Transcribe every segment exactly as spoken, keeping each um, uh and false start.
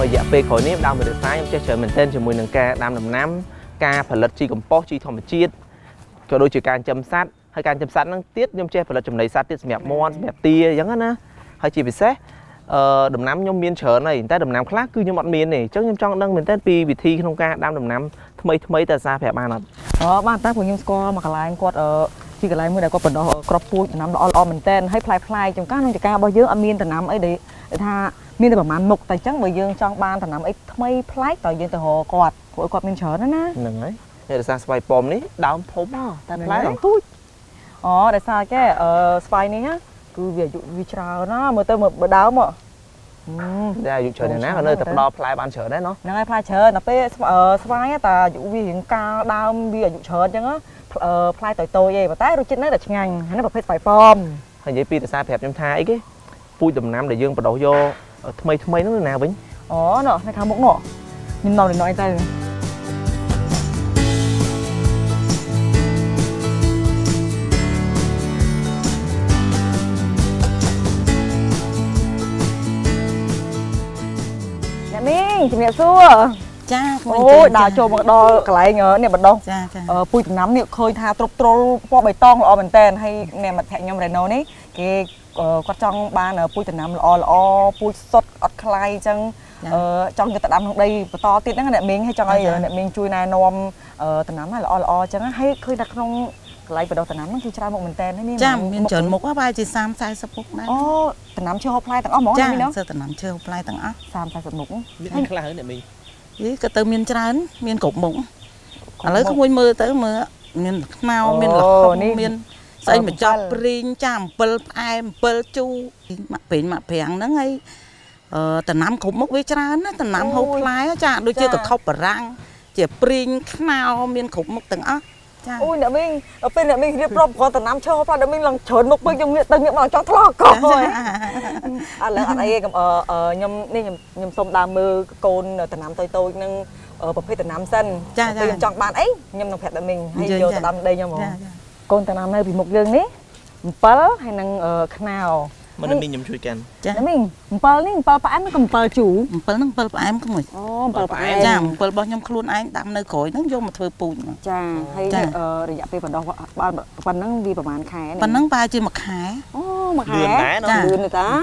và dạ phê khỏi nếp đau mà được phá trong trời mình tên cho mùi nâng ca đam nằm nám ca phần lật chi cầm post chi thòm chiết cho đôi chỉ can châm sát hay can châm sát năng tiết nhôm che phần lật chầm đầy sát tiết mẹp mon mẹp tia giống á hay chỉ bị xét đầm nám nhôm miên trở này ta đầm nám khác cứ như bọn miên này chắc nhôm trong nâng mình test pi bị thi không ca đam đầm nám mấy mấy ta ra phẻ ba nè đó ba tác của nhôm score mà cả lại quạt ở chỉ cả lại mới đây có phần đó crop pui nằm đó on mình tên hay fly fly trong các nông trại ca bao nhiêu amin đầm nám ấy để tha miên từ bảo màn mục tài trắng bởi dương trong ban thằng nắm ấy mấy fly tỏi dương từ hồ quạt hội quạt miên trở đó nè đừng ấy đây là sao spy pom đấy đau phốm à ta fly làm tui ó tại sao cái spy này á cứ việc dụng vi trào nó mà tôi mà đau mà đây dụng trở này nát ở nơi tập đo fly ban trở đấy nó nè ai fly trở tập tới spy ta dụng vi hiện cao đau vi ở dụng trở chứ á fly tỏi tôi vậy mà tái đôi chân đấy là ngành hắn nó bảo phết spy pom hình như pi tại sao đẹp trong thai ấy cái pui tầm năm để dương bắt đầu vô Thmei thmei nó nào bính? Ó nọ, này khá mỗng nọ. Nhìn màu này nó anh ta. Nè mi, chị mẹ xưa. Cha, ôi đào trồ mà đo cái lại nhớ nè bật đông. Cha cha. Ờ pui từng nắm nè khơi tha trop troll po bày tong lọ mình tên hay nè mặt thẹn nhom Reno ní. Cái quạt trong ba là pui từ năm lọ lọ pui sốt ọt khai chăng trong người ta đâm trong đây to tít đó là mình hay trong đây là mình chui này nom từ năm là lọ lọ chăng hay khơi đặt trong lại vào đầu từ năm khi trai một mình tên đấy cha mình chở một cái vai chỉ sam sai sập bốc đấy oh từ năm chưa hộp lai tặng ó món này nữa cha từ năm chưa hộp lai tặng ó sam sai sập bốc hay là hơn để mình cái cái từ miền trai miền cục bốc à lấy cái môi mưa tới mưa miền mau miền lọc miền xây mà cho pin chạm pel em pel chu mặc pin mặc phèn nó ngay từ năm cũng mốc với cha nó từ năm hộp lái cha đôi chưa từ khâu bờ răng chỉ pin nào miền cũng mốc từng á ui nè mình ở bên nè mình điệp rộp còn từ năm chưa hộp lái nè mình lần chớn mốc bên trong miệng từng miệng bảo cho thọ cỏ rồi à là ở đây cầm ở ở nhom nên nhom nhom sôm đa mơ côn từ năm tôi tôi nâng ở bậc phi từ năm sân từ chọn bạn ấy nhom nông phèn là mình hay vô từ năm đây nhom con ta làm nơi bị một gương đấy, pơ hay năng nào? Mình mình nhầm chui canh. Đấy mình pơ đấy pơ phải nó cầm pơ chủ, pơ nó pơ phải em không phải. Oh pơ phải em. Chà, pơ bao nhiêu khuôn anh đam nơi cối nó vô mà thôi bùn. Chà, hay để dạy về phần đó, phần năng vì phần khé. Phần năng ba chơi mặc khé. Oh mặc khé. Chà, lươn người ta.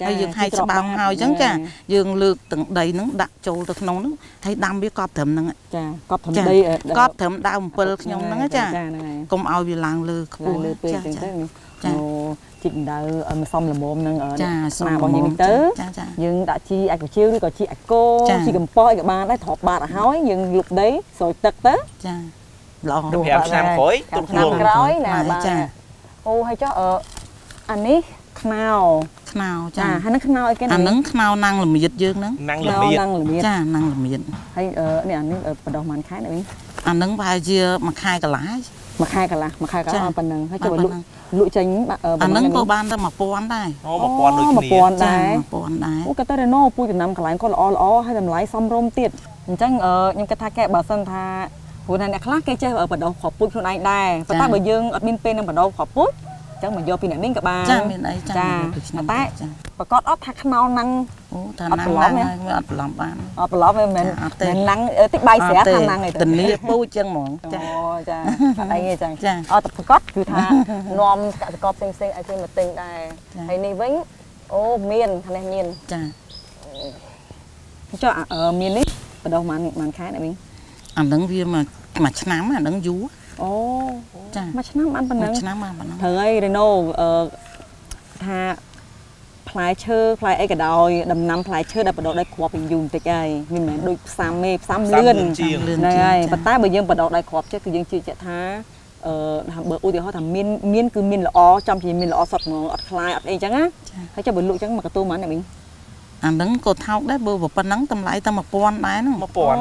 Hay dương hay bảo hao chứ cha, dương lược từng đầy nó đặc trâu được nóng nó, hay đâm biết cọp thầm nó. Cha, cọp thầm đây, cọp thầm đau pơ nhông nó cha, công ao vì làng lừa của cha. Chỉnh đào mà xong là mồm năng ở nào bằng những tớ nhưng đã chi ai của chiêu đi còn chi ai cô chi cầm po cái ba đấy thọt ba đã hói nhưng lúc đấy rồi tật tớ lọ đồ hẹp nam khối tụt luồng khối nè ba ô hay cho ở anh ấy khao khao cha hay nó khao cái này anh nắng khao năng là miệt dương nắng năng là miệt cha năng là miệt hay ở này anh ấy ở đầu màn khái này anh anh nắng vài chia mặc hai cả lá mặc hai cả lá mặc hai cả phần nắng hay cho vào lúc lụi tránh bạn ở bên anh ban ra mà pon đây mà pon mà pon đây ủa cái ta đây nó pui từ năm cái lái con lọ lọ hay làm lái xong rôm tiệt chẳng ở những cái thà kẹ bà sân thà hồi này đặc lác cái chơi ở bờ đầu khọp pui hôm nay đây và ta bờ dương ở bên bên nằm bờ đầu khọp pui chẳng mình vô pin này mình các bà cha mình ấy cha mà tái và con ấp thà khao năng thà năng này ấp lỏng ban ấp lỏng em mình mình năng tích bay xé thà năng này tình lý pui chân mỏng cha anh nghe cha ấp tập con cứ thà nom cả tập con xinh xinh ai chơi mà tình đây hay này vĩnh ô miền thằng này miền cha cho ở miền đấy ở đâu mà màn khái này mình ảnh đứng viên mà mà chán mà đứng vú ô mà chán lắm ăn bánh nướng thằng ấy Reno thà phải chơi phải ấy cả đòi đầm năm phải chơi đập vào đó đây cọp mình dùng tới đây mình mẹ đôi sam mê sam lươn này bắt tay bởi dương vào đó đây cọp chứ cứ dương chơi chạy thá bởi ưu tiên họ thằng miên miên cứ miên là ó trong thì miên là ó sọt ngón ọt khai ọt ấy chẳng á thấy cho bởi lụi chẳng mà cái tô mán này mình Bánh cột thóc đấy, bơ bắp nắng tầm lại tầm một pon đấy nó. Một pon,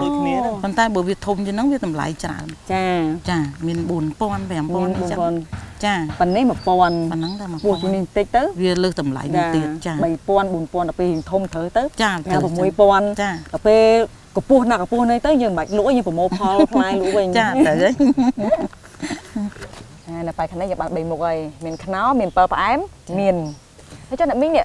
đôi khi đấy. Còn ta bơ việt thùng cho nắng việt tầm lại trả. Chà, chà, mình bún pon vèm pon đi chăng. Chà, phần đấy một pon. Phần nắng tầm một pon. Bún mình tết tớ. Việt lơ tầm lại mình tiệt. Chà, bảy pon, bún pon là pe hình thùng thới tớ. Chà, là một mươi pon. Chà, là pe cột pun nào cột pun đấy tớ như bạch lũa như của mô pol, mai lũa vậy. Chà, đấy. Là phải khăn đấy giờ bạn bày một rồi mình khăn áo mình pơ ám mình. Thế cho nên mình nè.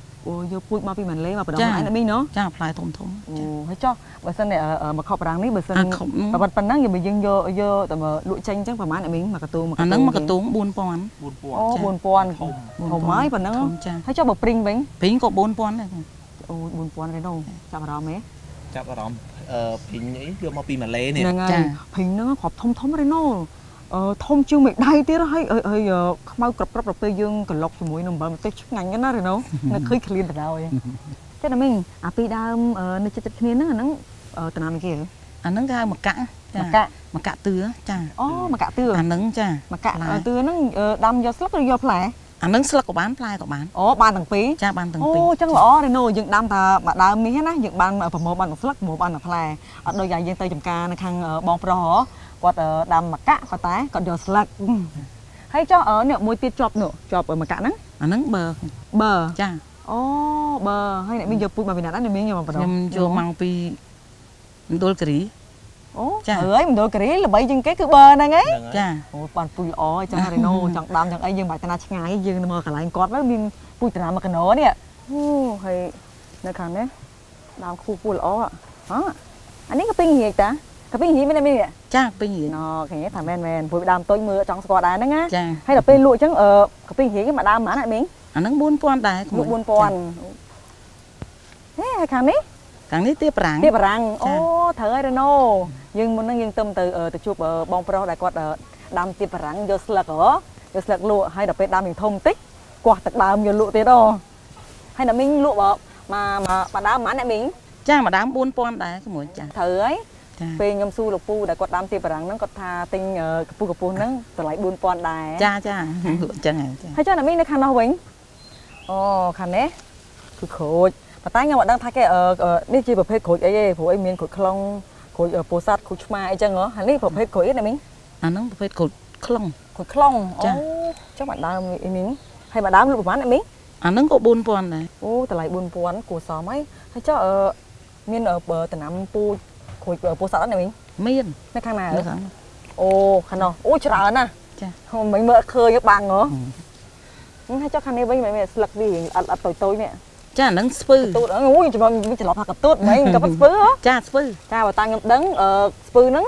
ô vô pui mau pin mà lấy mà phải đóng lại nãy mình nó cha phải thùng thùng ô hay cho bữa sân này ở mà khóc răng đấy bữa sân mà bật bật nắng giờ mình dưng vô vô tầm lụi chanh chắc phải má nãy mình mà cả tuồng mà cả nắng mà cả tuồng buồn pon ô buồn pon hồng mái bật nắng hãy cho bật pring bánh pring có buồn pon này ô buồn pon cái đâu chạm vào đó mấy chạm vào đó pring ấy đưa mà pin mà lé này pring nó khọp thông thông cái nô thông chưa mệt đai tiếc hay ơi ơi mau cặp cặp cặp tây dương cẩn lộc thì mũi nằm bờ mà tây chút ngành cái nó rồi nô nó khơi clean từ đâu thế là mình à pi đam nơi chợ chợ kia nó là nắng ở từ nào kia à nắng ra một cạ một cạ một cạ tứ chả ó một cạ tứ à nắng chả một cạ tứ nó đâm do slug rồi do plei à nắng slug của bán plei của bán ó bán thằng pí chả bán thằng pí ô chắc là ó đây nồi dựng đâm thà bạn đâm mía nè dựng bán ở phần mộ bán thằng slug mộ bán thằng plei ở đôi giày dây tây chầm ca nó khang bong pro quạt đâm một cạ quạt tái còn do slug hay cho ở nè môi tiết chọc nữa chọc ở một cạ nắng à nắng bờ bờ chả ó bờ hay nè mình giờ pui mà mình đã nè mình giờ mà mình giờ mang pí đôi kĩ, trời mình đôi kĩ là bây giờ cái cứ bờ này ấy, ôi còn pui ó chẳng hay nô chẳng đam chẳng ấy nhưng bài ta na chăng ấy nhưng mà cả lại còn với mình pui ta na mà cái nó nè, hay này khang đấy, đam khu pui ó à, anh ấy cái pin gì ta, cái pin gì bên đây bên này, cha pin gì, nó cái thằng men men pui đam tôi mưa trong sọt đá đấy nghe, hay là pin lụi chẳng ở cái pin gì cái mà đam má lại mình, anh đang buôn pon đá, buôn pon, thế khang đấy. Càng nít tiếp rằng tiếp rằng ô thời rồi nô nhưng muốn nó nhưng tâm từ từ chụp bong pro đại quạt đam tiếp rằng do sạc đó do sạc lụa hay là bên đam mình thông tích quạt tật đam nhiều lụa thế đó hay là mình lụa mà mà mà đam má này mình cha mà đam buôn pon đại cái mũi cha thời về nhom su lục pu đại quạt đam tiếp rằng nó còn tha tinh pu của pu nó trở lại buôn pon đại cha cha lụa cha này hay cho là mình nó khăn đâu mình ô khăn đấy cứ khổ mà tái nghe bọn đang thay cái ở đây chỉ bậc hết khối ấy khối miền khối khong khối ở bồ sát khối chma ấy chăng hả? Hẳn đi bậc hết khối ấy này mình à nó bậc hết khối khong khối khong chắc bạn đang mình hay bạn đang lụp bán này mình à nó có buôn pon này ô từ lại buôn pon của xóm ấy hay chắc ở miền ở bờ từ nam pu khối ở bồ sát này mình miền cái thang nào ô khăn nào ô chả ấn à mình mượn khơi các bạn nữa hay chắc khăn này bây mẹ mẹ lật gì ăn ăn tối tối mẹ cha nắng spư tôi nói ui chúng mình chỉ lọp hạt tớt mấy cái bắp spư cha spư cha bà ta nhầm đắng spư nắng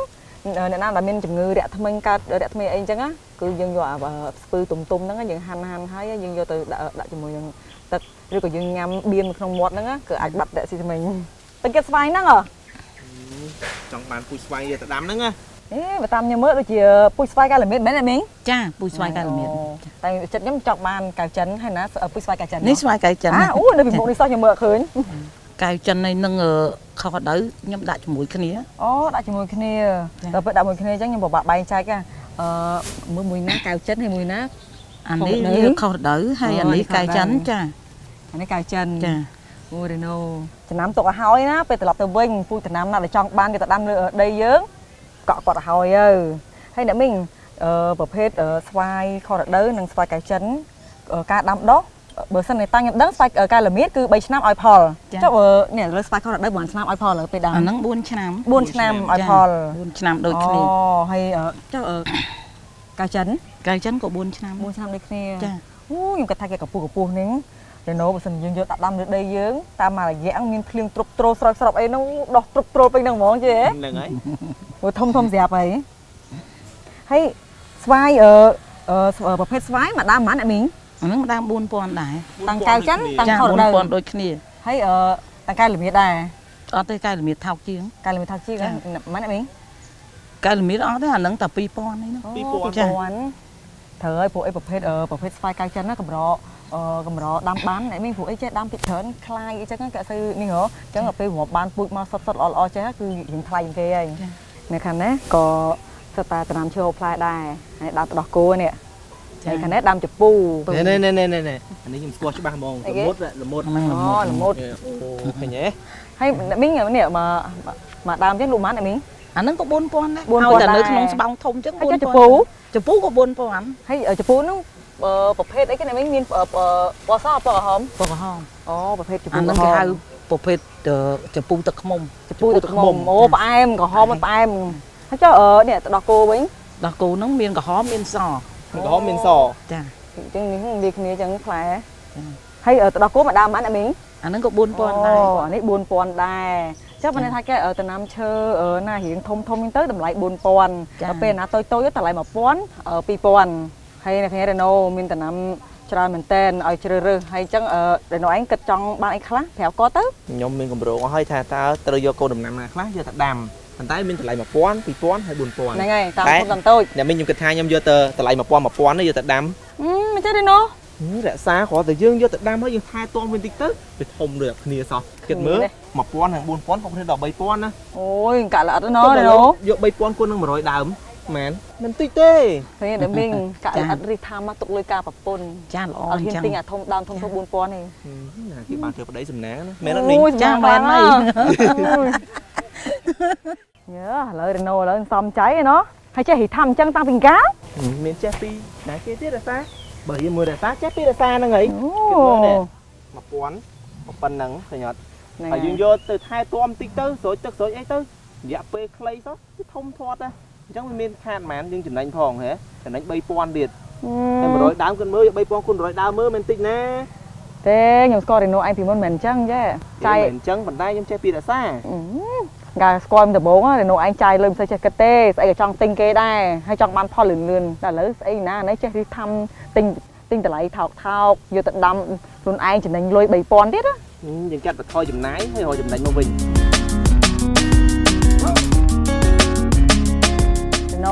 nè nam là mình chụp người đẹp thâm anh ca đẹp thâm anh chăng á cứ dân dọa và spư tùng tùng nắng á dân han han hay dân vô từ đã đã chụp mười dân tật rồi còn dân nhâm biên không một nắng á cứ ạch bạch đẹp xì mình tật cái xoay nắng à trong bàn pui xoay giờ tật đám nắng á ế bà tam nhầm mỡ đôi chìa pui xoay ca là miệt mấy này miếng cha pui xoay ca là miệt tại chật nhóm chọc bàn cào chấn hay là ở pui xoay cào chấn ní xoay cào chấn à ú đây bị mụn đi sao nhầm mỡ khơi cào chấn này nâng ở khó đỡ nhầm đại chùi mũi cái nia ó đại chùi mũi cái nia rồi phải đại mũi cái nia chắc nhầm bảo bạn bay trai cả mũi mũi ná cào chấn hay mũi ná anh ấy khó đỡ hay anh ấy cào chấn cha anh ấy cào chấn cha ôi đây nô từ năm tuổi hói ná về từ lọc từ vinh pui từ năm nào để chọn ban người ta đam lừa đây dướng cọ quạt hồi ơi hay nữa mình bậc hết xoay kho đặt đỡ nâng xoay cái chấn ca đâm đó bữa sân này ta nhập đỡ xoay ca là miết cứ bảy năm oi pol chắc ở nè lơ xoay kho đặt đỡ bốn năm oi pol ở bên đằng nâng buôn năm buôn năm oi pol buôn năm đôi khi hay chắc ở cái chấn cái chấn của buôn năm buôn năm đôi khi u dùng cái thay cái cặp của buôn nín rồi nó bữa sân dương dương đặt đâm được đây dướng ta mà là dạng miên phim trục trôi sọc sọc ấy nó đọt trục trôi bên đằng món gì ấy thông thông dẹp ấy hay xoay ở ở bậc hết xoay mà đam má lại mình nó đang buôn pon đại tăng cao chắn tăng thọ đời đôi khi hay ở tăng cao là miệt đài ở đây cao là miệt thao chiếng cao là miệt thao chiếng má lại mình cao là miệt đó thế là nâng tập pi pon đấy nó pi pon เธอไอ้พวกไอ้ประเภทเออประเภทสไตล์การจันน่ะกับเราเออกับเราดำบ้านไหนไม่พวกไอ้เจ๊ดำผิดเถินคลายไอ้เจ๊นั่นแกซื้อนี่เหรอเจ๊กับไปหัวบ้านปุ๋ยมาสดๆอ๋อเจ๊คือหินคลายอย่างเงี้ยในคันนี้ก็สไตล์ตะนำเชียวพลายได้ดำตะดอกกูเนี่ยในคันนี้ดำจะปูเนี่ยเนี่ยเนี่ยเนี่ยเนี่ยอันนี้ยิ่งกลัวชิบะมองละมดละมดละมดเห็นไหมให้มิ้งเนี่ยมันเนี่ยมามาดำเจ๊ลูกมันไอ้มิ้งอันนั้นก็บนปอนนะเอาแต่เนื้อขนมสบองทมจังบนปอนจะปูก็บนปอนให้จะปูนู้นประเภทไอ้กันไม่มีปอซ่าปอหอมปอหอมอ๋อประเภทจะปูอันนั้นก็คือประเภทจะปูตะขมจะปูตะขมโอ้ปลาแอมก็หอมปลาแอมให้เจ้าเนี่ยดอกโกบิ้งดอกโกน้องเมียนก็หอมเมียนสอก็หอมเมียนสอจ้ะจังนี้ดีขึ้นนี้จังแผลให้ดอกโกมาดามอันนั้นมิ้งอันนั้นก็บนปอนได้อันนี้บนปอนได้เจ้าปนไทยแกเออแต่น้ำเชอเออหน้าหินทมทมยิ่งเติร์ดดำไหลบนปอนเป็นนะโตโต้ยึดแต่ไหลมาปอนเออปีปอนให้ในแค่เดนโนมินแต่น้ำชราเหมือนเต้นไอเชอเรือให้จังเออเดนโนไอ้กระจองบางไอ้คล้าแถวก็เติร์ดยมมินกับโรก็ให้ทาตาเตยโยโกดำน้ำมาคล้าเยอะแต่ดำแต่ท้ายมินแต่ไหลมาปอนปีปอนให้บุญปอนไงตามคนตามโต้เนี่ยมินยมกระทายยมเยอะเตอแต่ไหลมาปอนมาปอนได้เยอะแต่ดำไม่ใช่เดนโนนี่แหละซาขอแต่ยื่นเยอะแต่ดำเพราะยื่นทายตอนเป็นติ๊กเติร์ดไปทมเลยนี่ซอเกิดมือมาป้อนหางบุญป้อนของคนดอกใบป้อนนะโอ้ยกะละอัดน้อยเลยเนาะเยอะใบป้อนคนนึงมาร้อยดามแมนมันติ๊กเต้เฮ้ยเดี๋ยวมิงกะละอัดริธามาตกเลยกาปะปนจ้าหล่อจริงจริงอะทมดามทมทมบุญป้อนเองที่บ้านเธอไปได้สำนักนะแมนนี่จ้าแมนไม่เยอะเลยเนาะเลยซ้อมใจเนาะให้เจ้าหิทำจังตั้งเป็นก้าวเมียนเจ้าปีไหนเกี้ยเตี้ยแต่ซาเบอร์ยี่มือแต่ซาเจ้าปีแต่ซานั่งไงมาป้อนมาปันหนังขยันphải dùng vô từ hai tuần tí tư rồi tức rồi ấy tư dạ pe clay đó thông thoát á chẳng mình khan mán nhưng chỉnh đánh phòng hả chỉnh đánh bay pon biệt em rồi đám cơn mưa bay pon cơn rồi đá mưa mình tịt nè thế nhiều score thì nó anh thì muốn mình chăng chứ chạy mình chăng vẫn đây nhưng chơi pì đã xa gà score mình tập bốn á thì nó anh chạy lên chơi chơi cát tê sẽ trong tinh kê đây hay trong ban pho lửng lửng là lớn ấy na nấy chơi đi thăm tinh tinh từ lại thọc thao vô tận đâm luôn anh chỉnh đánh lôi bay pon biết áยังแกะแบบทอยจุ่มน้ำให้หอยจุ่มแดงมาวิ่งโน้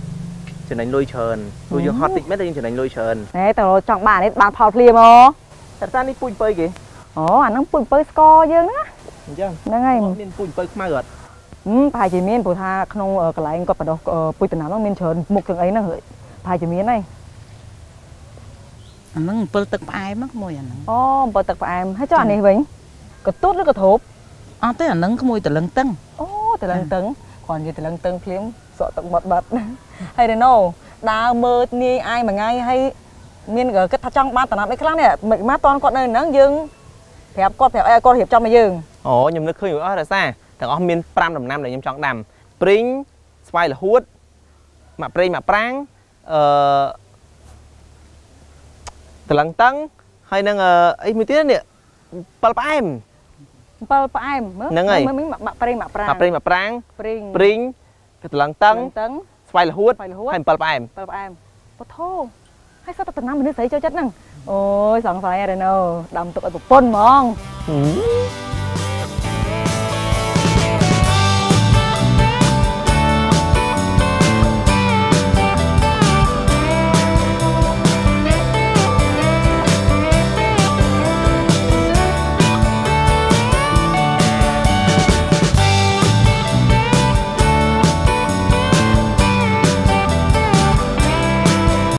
chỗ này nuôi chờn nuôi dưỡng hót tịt mấy đây nhưng chỗ này nuôi chờn này tàu trọng bà đấy bà phao phim ó thật ra đi pui pơi kì ó anh đang pui pơi score dương á dương đang ngay miền pui pơi mai gật ừ phải chỉ miền phù tha không ở cái này còn phải đâu pui từ nào đang miền chờn một trường ấy nó hỡi phải chỉ miền này anh đang pơi tật ai mắc mồi anh ó pơi tật ai hãy cho anh này vĩnh có tốt nữa có thốp ó thế anh đang có mồi từ lần tăngแต่ลังตึงก่อนยืนแต่ลังตึงเพลี้ยมสอดตกบดบดให้เดนโน่ดาวมืดนี่ไอเหมือนไงให้มีนเกิดกระทั่งบ้านตอนนั้นไอ้ครั้งเนี่ยเหมือนมาตอนก่อนเนินนั่งยืงแผลก้อนแผลไอ้ก้อนเห็บจอมมายืงโอ้ยมนึกเคยอยู่ว่าแต่ซะแต่ก็มีนปรามดำน้ำเลยยมจ้องดำปริ้งสไปร์ฮูดมาปริ้งมาปรางเอ่อแต่ลังตึงให้นั่งเอ่อไอ้มีที่นั่นเนี่ยปลาปลาเอ็มปลาปลาเอ็มนั่งไงมันมีหมักปริงหมักปรางปริงหมักปรางปริงปริงกระตุลังตั้งสไปร์ฮูดให้ปลาปลาเอ็มปลาปลาเอ็มปะโถให้สตัดน้ำมันนึกใส่เจ้าจัดนั่งโอ้ยสองสายอะไรเนาะดำตกไอ้ปนมอง